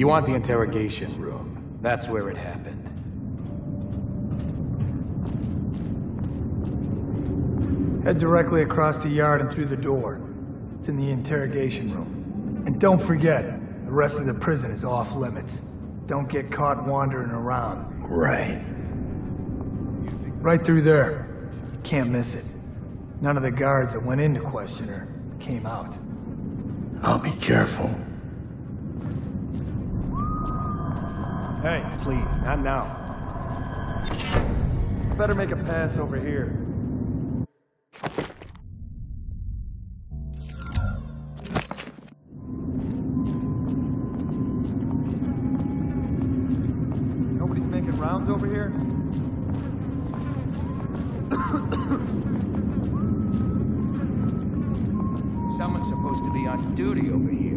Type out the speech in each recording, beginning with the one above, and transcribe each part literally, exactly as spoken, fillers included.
You want the interrogation room. That's where it happened. Head directly across the yard and through the door. It's in the interrogation room. And don't forget, the rest of the prison is off limits. Don't get caught wandering around. Right. Right through there. You can't miss it. None of the guards that went in to question her came out. I'll be careful. Hey, please, not now. Better make a pass over here. Nobody's making rounds over here? Someone's supposed to be on duty over here.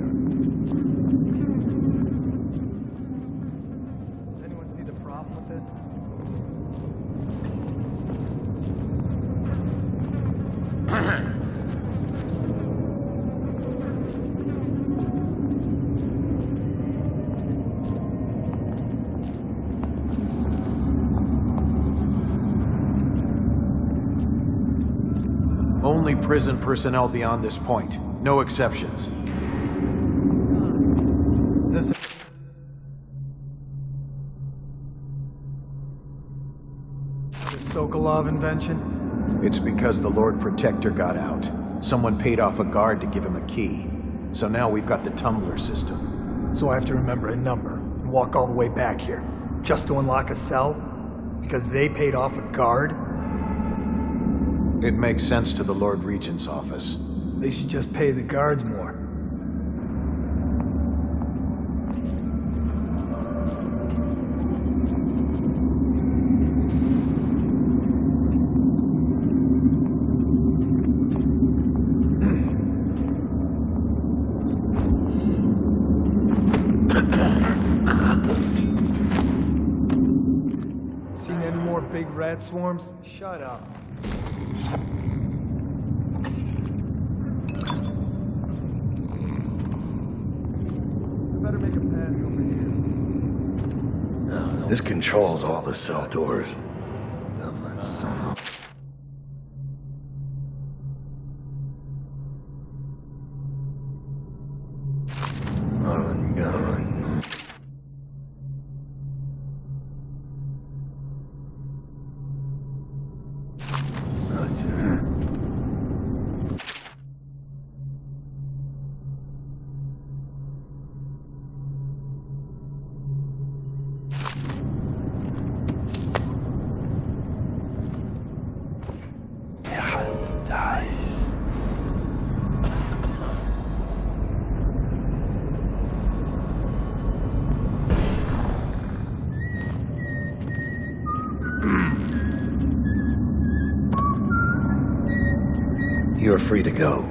Does anyone see the problem with this? Only prison personnel beyond this point. No exceptions. Is this a Sokolov invention? It's because the Lord Protector got out. Someone paid off a guard to give him a key. So now we've got the tumbler system. So I have to remember a number and walk all the way back here, just to unlock a cell? Because they paid off a guard? It makes sense to the Lord Regent's office. They should just pay the guards more. Seen any more big rat swarms? Shut up. This controls all the cell doors. You're free to go.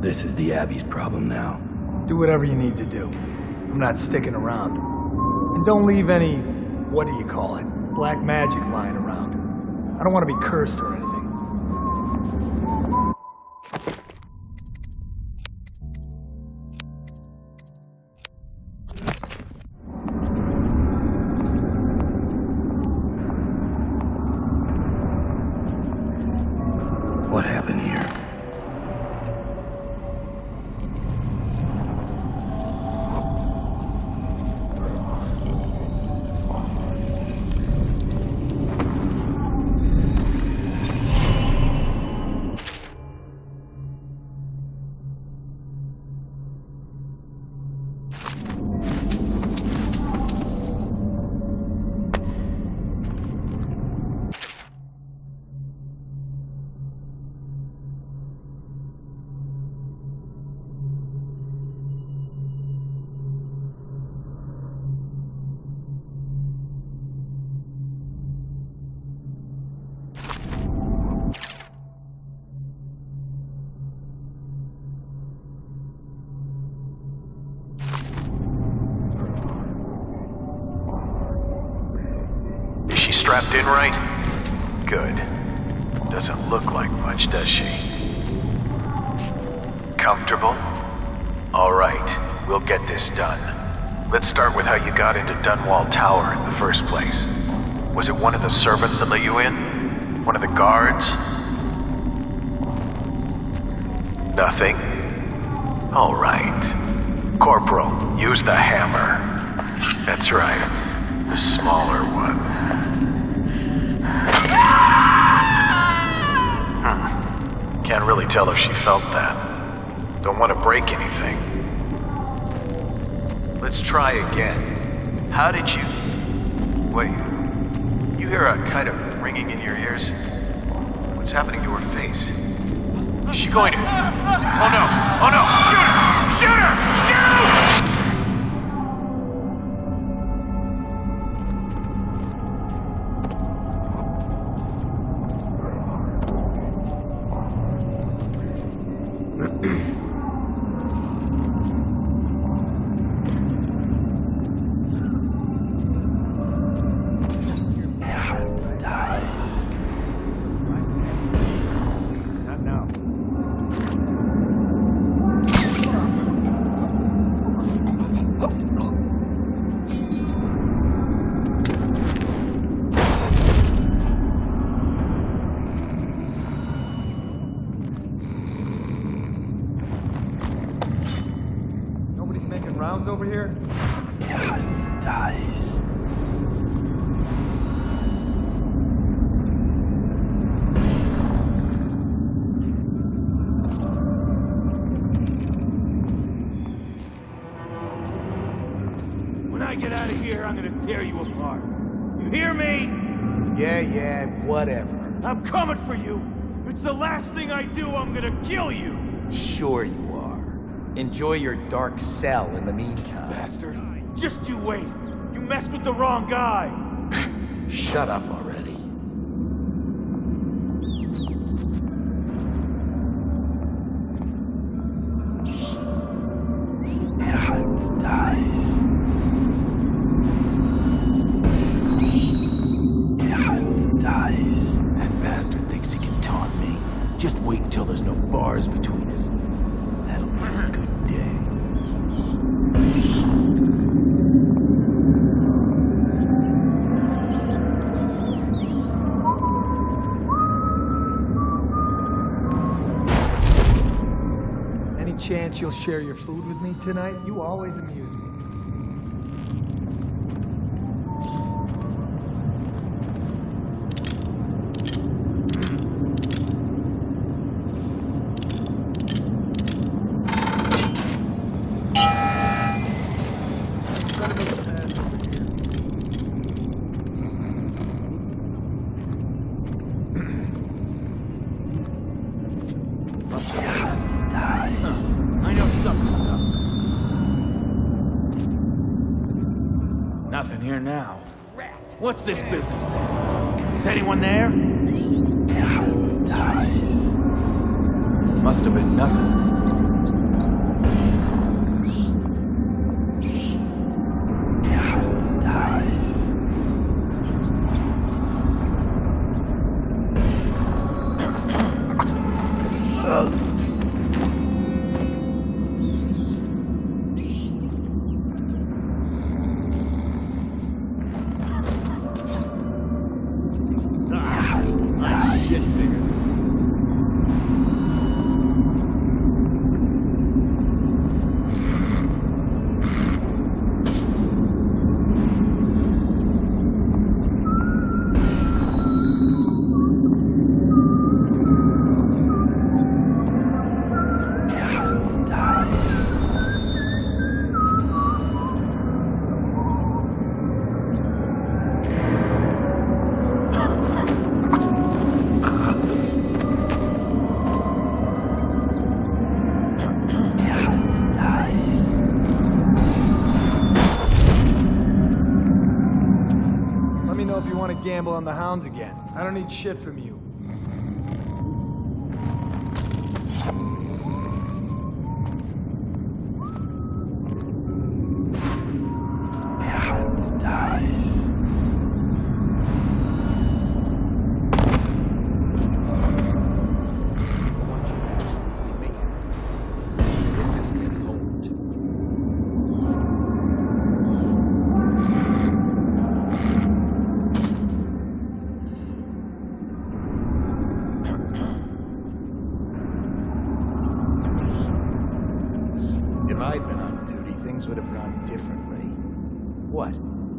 This is the Abbey's problem now. Do whatever you need to do. I'm not sticking around. And don't leave any, what do you call it, black magic lying around. I don't want to be cursed or anything. Strapped in right? Good. Doesn't look like much, does she? Comfortable? All right, we'll get this done. Let's start with how you got into Dunwall Tower in the first place. Was it one of the servants that let you in? One of the guards? Nothing? All right. Corporal, use the hammer. That's right. The smaller one. Hmm. Can't really tell if she felt that. Don't want to break anything. Let's try again. How did you... Wait. You hear a kind of ringing in your ears? What's happening to her face? Is she going to... Oh no! Oh no! Shoot her! Shoot her! Enjoy your dark cell in the meantime. Bastard. Just you wait. You messed with the wrong guy. Shut up already. Hans dies. Hans dies. That bastard thinks he can taunt me. Just wait until there's no bars between us. That'll be a good chance you'll share your food with me tonight? You always amuse me. What's this business then? Is anyone there? Must have been nothing. Gamble on the hounds again. I don't need shit from you.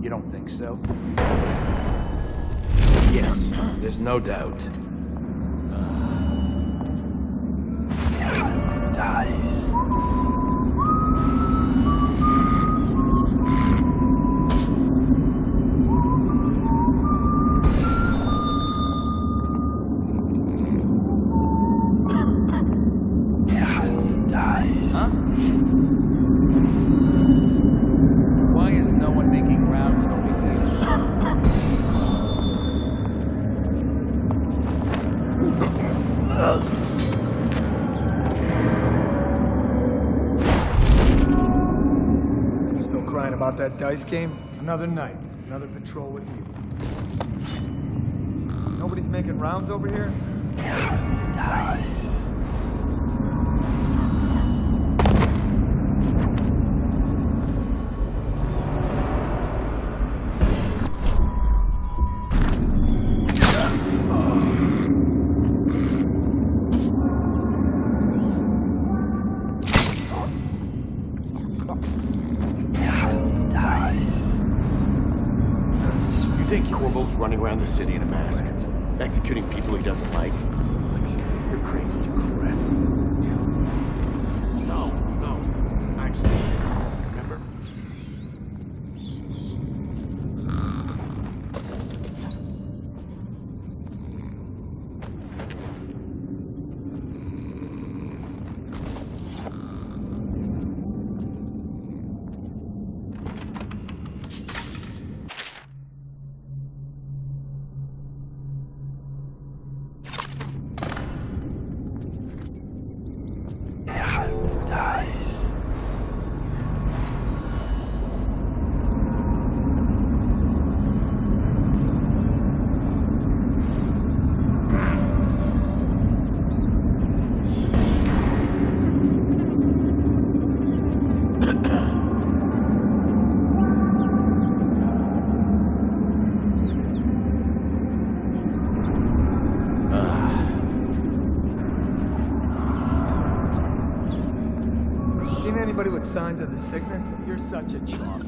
You don't think so? Yes, there's no doubt. Uh, dies. Dice game, another night, another patrol with you. Nobody's making rounds over here? Dice. Dice. Running around the city in a mask, executing people he doesn't like. You're crazy, you crap. Tell me. No, no. Actually, remember? Signs of the sickness? You're such a chopper.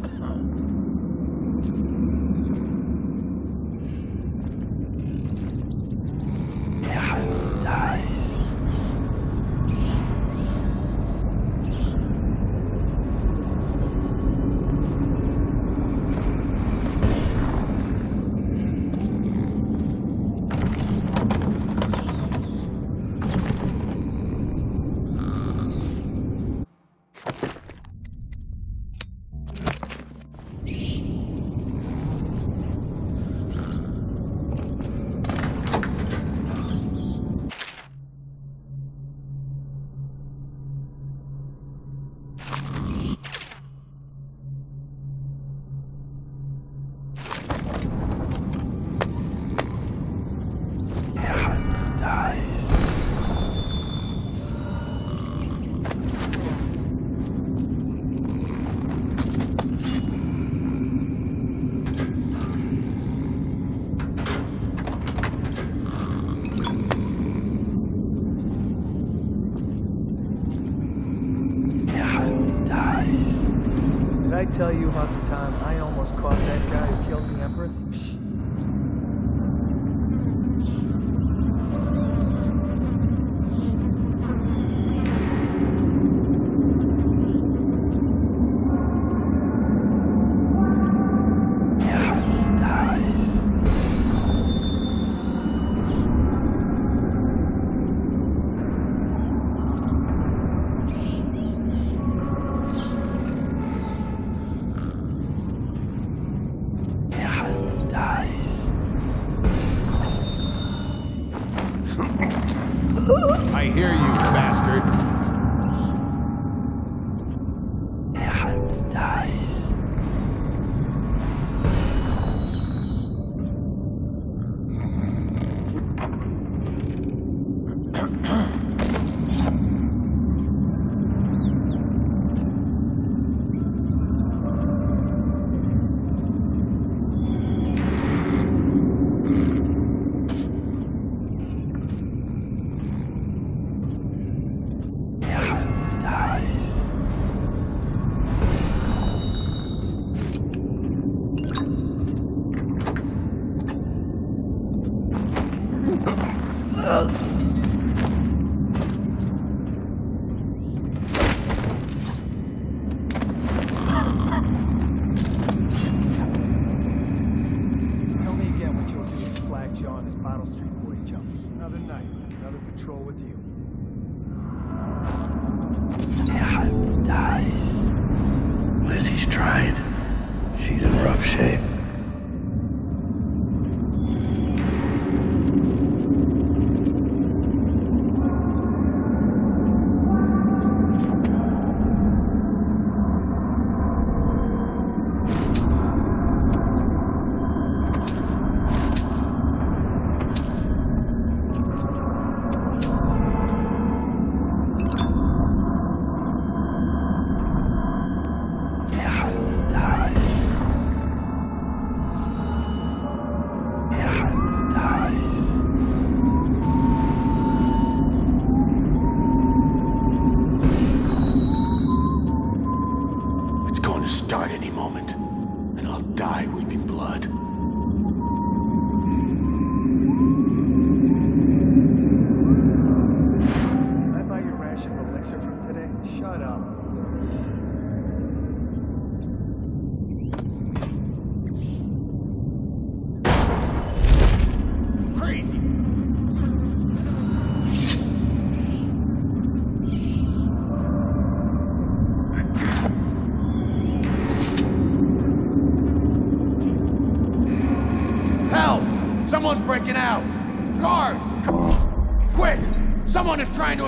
Tell you about the time I almost caught that guy who killed the Empress?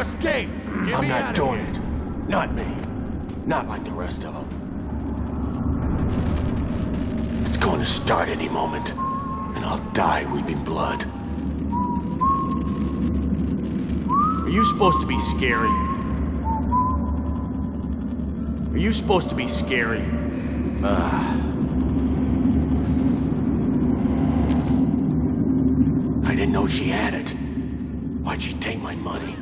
Escape! Get I'm not doing it. Not me. Not like the rest of them. It's going to start any moment, and I'll die weeping blood. Are you supposed to be scary? Are you supposed to be scary? Uh... I didn't know she had it. Why'd she take my money?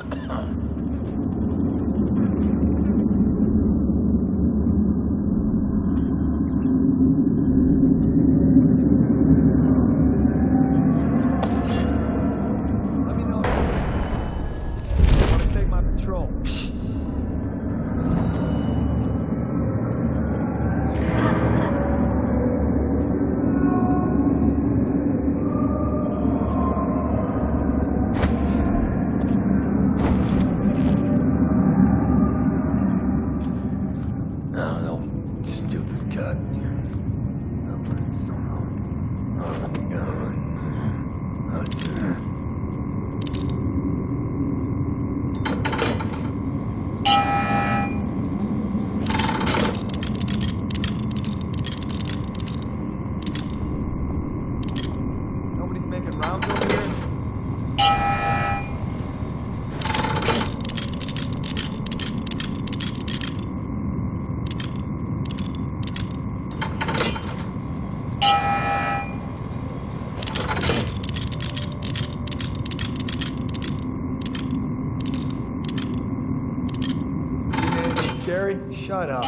Shut up.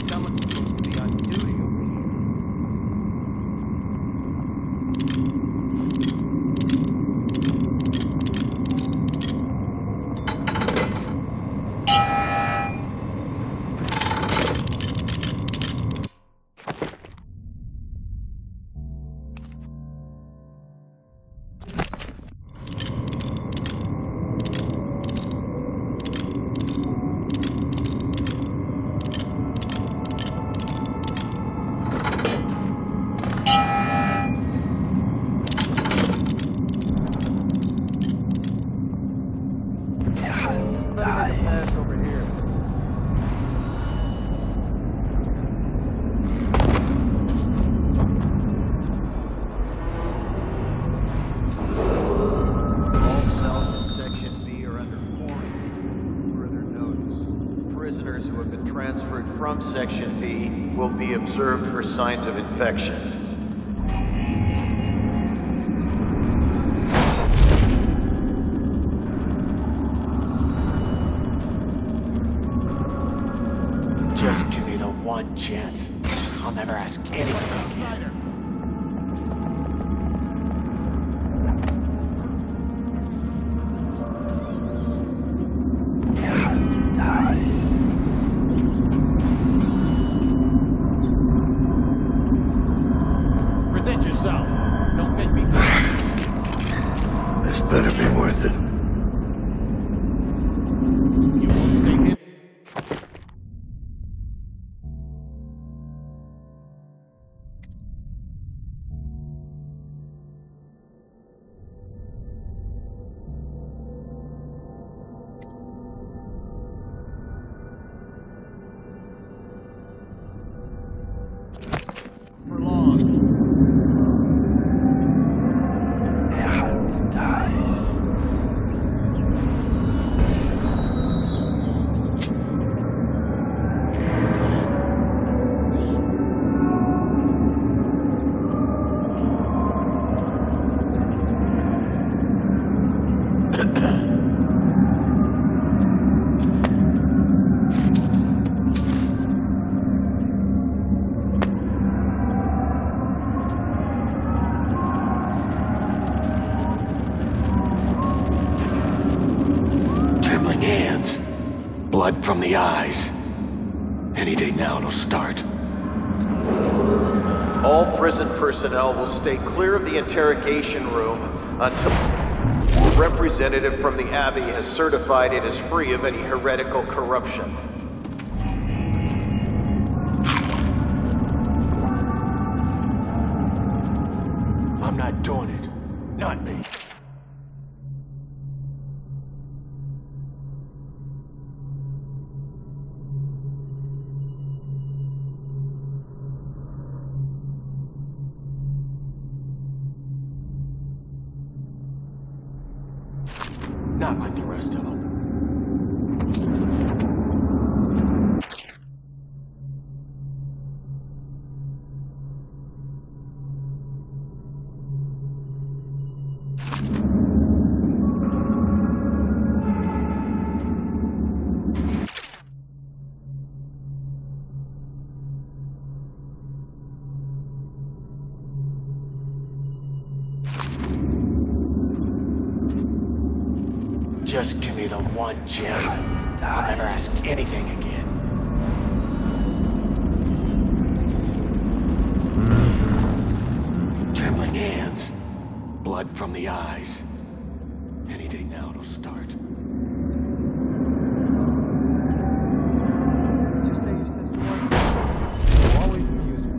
Someone's supposed to be on duty over here. Observed for signs of infection. Just give me the one chance. I'll never ask anything. yourself. Don't make me... This better be worth it. You won't stay here. Blood from the eyes. Any day now it'll start. All prison personnel will stay clear of the interrogation room until a representative from the Abbey has certified it is free of any heretical corruption. I'm not doing it. Not me. Not like the rest of them. Just give me the one chance. I'll never ask anything again. Mm-hmm. Trembling hands. Blood from the eyes. Any day now it'll start. Did you say your sister was? You always abuse her.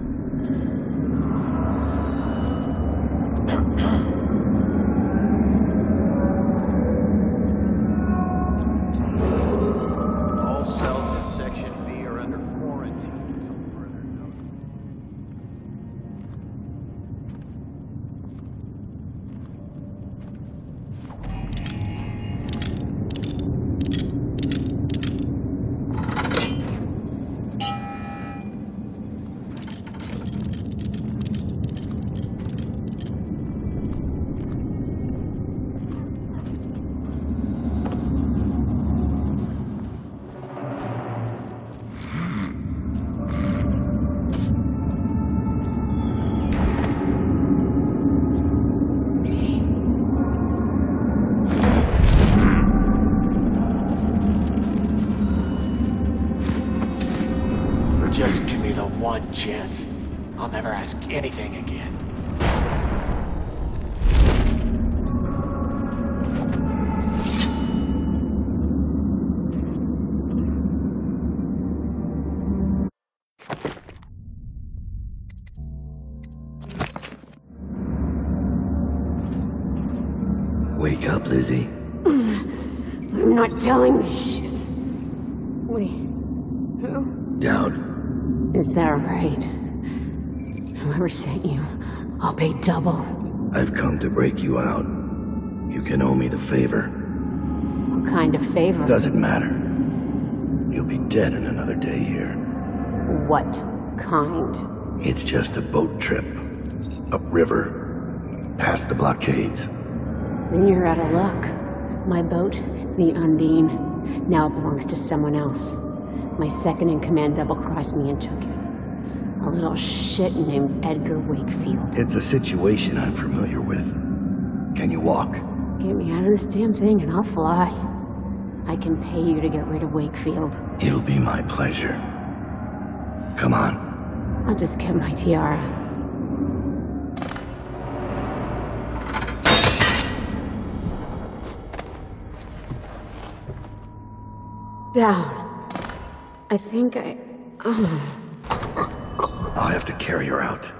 Just give me the one chance. I'll never ask anything again. Wake up, Lizzie. I'm not telling you shit. Wait, who? Down. Is that right? Whoever sent you, I'll pay double. I've come to break you out. You can owe me the favor. What kind of favor? Doesn't matter. You'll be dead in another day here. What kind? It's just a boat trip. Upriver. Past the blockades. Then you're out of luck. My boat, the Undine, now belongs to someone else. My second-in-command double-crossed me and took it. A little shit named Edgar Wakefield. It's a situation I'm familiar with. Can you walk? Get me out of this damn thing and I'll fly. I can pay you to get rid of Wakefield. It'll be my pleasure. Come on. I'll just get my tiara. down. I think I... Oh. I'll have to carry her out.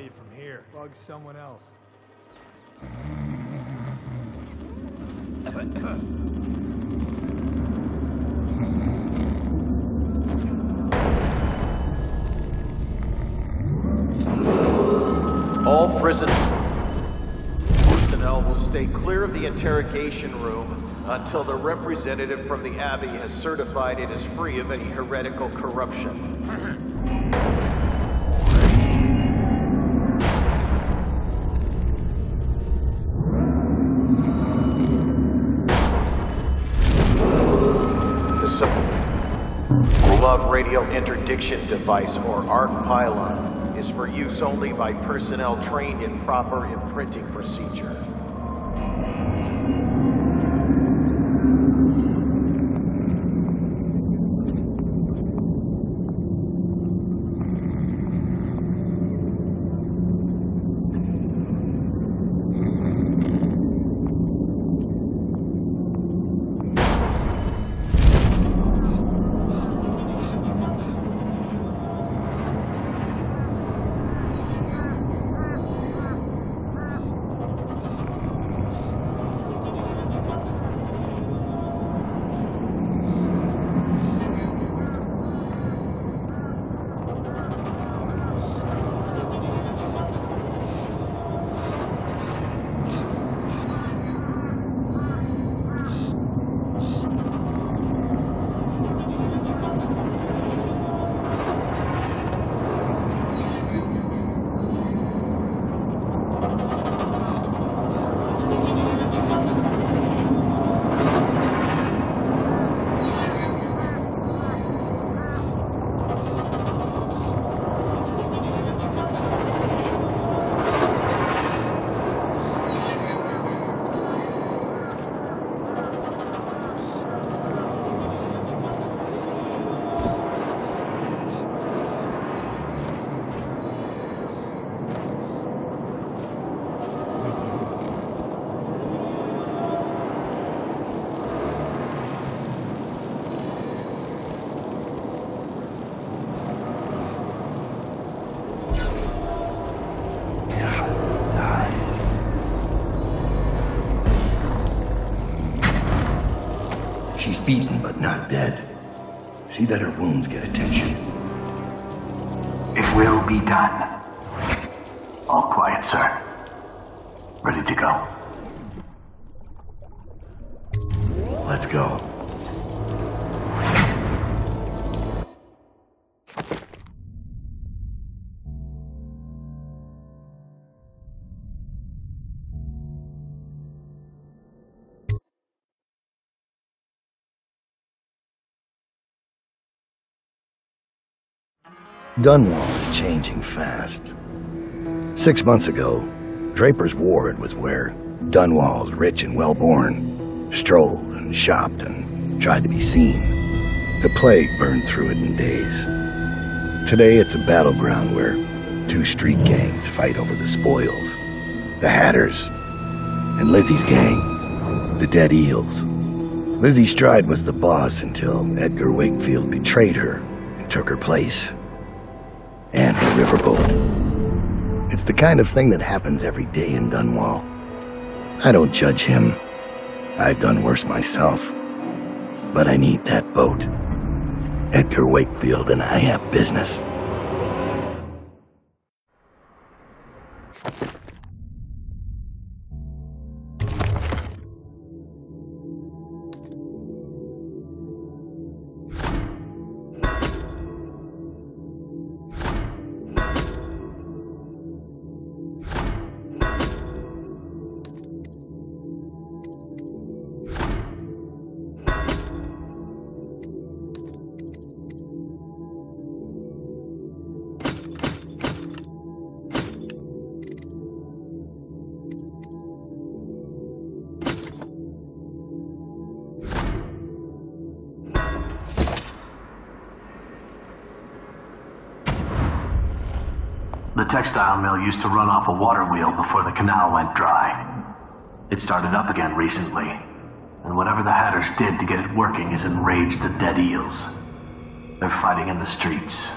You from here. Bug someone else. All prison personnel will stay clear of the interrogation room until the representative from the Abbey has certified it is free of any heretical corruption. Radio interdiction device, or ARC pylon, is for use only by personnel trained in proper imprinting procedure. She's beaten, but not dead. See that her wounds get attention. It will be done. All quiet, sir. Ready to go. Let's go. Dunwall is changing fast. Six months ago, Draper's Ward was where Dunwall's rich and well-born strolled and shopped and tried to be seen. The plague burned through it in days. Today it's a battleground where two street gangs fight over the spoils. The Hatters and Lizzie's gang, the Dead Eels. Lizzie Stride was the boss until Edgar Wakefield betrayed her and took her place. and the riverboat. It's the kind of thing that happens every day in Dunwall. I don't judge him. I've done worse myself. But I need that boat. Edgar Wakefield and I have business. The textile mill used to run off a water wheel before the canal went dry. It started up again recently, and whatever the Hatters did to get it working has enraged the Dead Eels. They're fighting in the streets.